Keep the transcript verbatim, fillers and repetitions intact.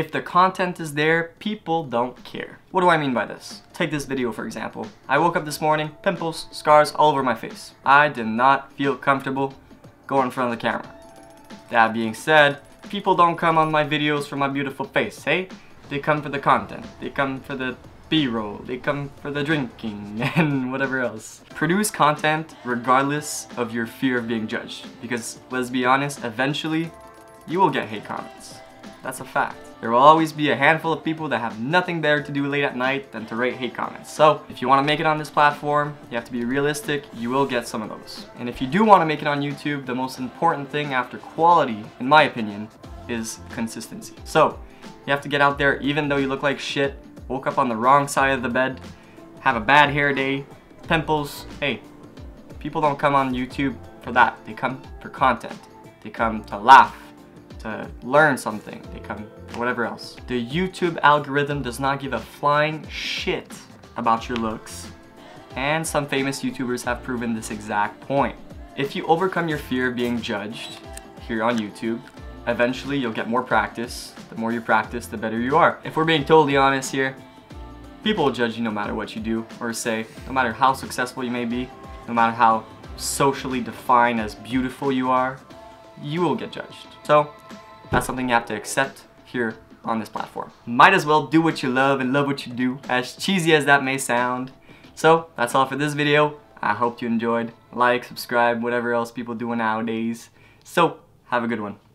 If the content is there, people don't care. What do I mean by this? Take this video for example. I woke up this morning, pimples, scars all over my face. I did not feel comfortable going in front of the camera. That being said, people don't come on my videos for my beautiful face, hey? They come for the content. They come for the B-roll. They come for the drinking and whatever else. Produce content regardless of your fear of being judged. Because let's be honest, eventually you will get hate comments. That's a fact. There will always be a handful of people that have nothing better to do late at night than to rate hate comments. So if you want to make it on this platform, you have to be realistic. You will get some of those. And if you do want to make it on YouTube, the most important thing after quality, in my opinion, is consistency. So you have to get out there even though you look like shit, woke up on the wrong side of the bed, have a bad hair day, pimples. Hey, people don't come on YouTube for that. They come for content. They come to laugh, to learn something, they come for whatever else. The YouTube algorithm does not give a flying shit about your looks, and some famous YouTubers have proven this exact point. If you overcome your fear of being judged here on YouTube, eventually you'll get more practice. The more you practice, the better you are. If we're being totally honest here, people will judge you no matter what you do or say, no matter how successful you may be, no matter how socially defined as beautiful you are, you will get judged. So that's something you have to accept here on this platform. Might as well do what you love and love what you do, as cheesy as that may sound. So that's all for this video. I hope you enjoyed. Like, subscribe, whatever else people do nowadays. So have a good one.